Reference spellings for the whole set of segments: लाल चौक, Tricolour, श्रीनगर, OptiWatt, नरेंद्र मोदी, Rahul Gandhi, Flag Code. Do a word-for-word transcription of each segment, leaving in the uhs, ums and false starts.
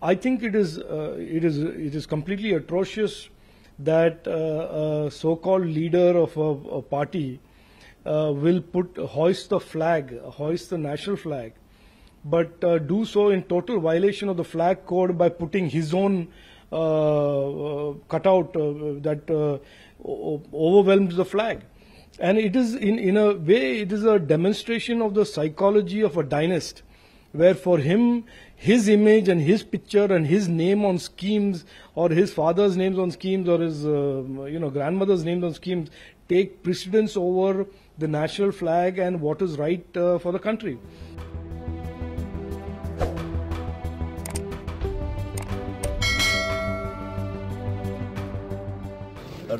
I think it is uh, it is it is completely atrocious that uh, a so-called leader of a, a party uh, will put hoist the flag, hoist the national flag, but uh, do so in total violation of the flag code by putting his own uh, uh, cutout uh, that uh, overwhelms the flag. And it is in in a way it is a demonstration of the psychology of a dynast, where for him, his image and his picture and his name on schemes, or his father's names on schemes, or his uh, you know grandmother's names on schemes, take precedence over the national flag and what is right uh, for the country.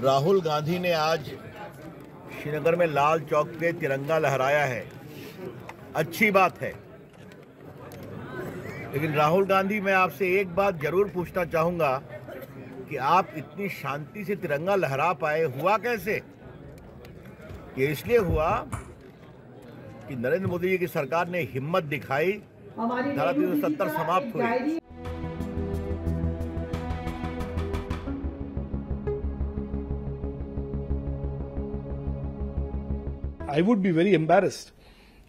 Rahul Gandhi ने आज श्रीनगर में लाल चौक पे तिरंगा लहराया है, अच्छी बात है। लेकिन राहुल गांधी, मैं आपसे एक बात जरूर पूछना चाहूँगा कि आप इतनी शांति से तिरंगा लहरा पाए, हुआ कैसे? ये इसलिए हुआ कि नरेंद्र मोदी जी की सरकार ने हिम्मत दिखाई, धारा तीन सौ सत्तर समाप्त हुई। I would be very embarrassed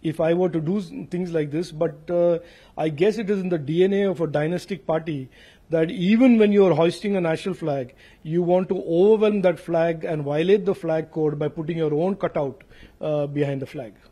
if I were to do things like this, but uh, I guess it is in the D N A of a dynastic party that even when you are hoisting a national flag, you want to overwhelm that flag and violate the flag code by putting your own cutout uh, behind the flag.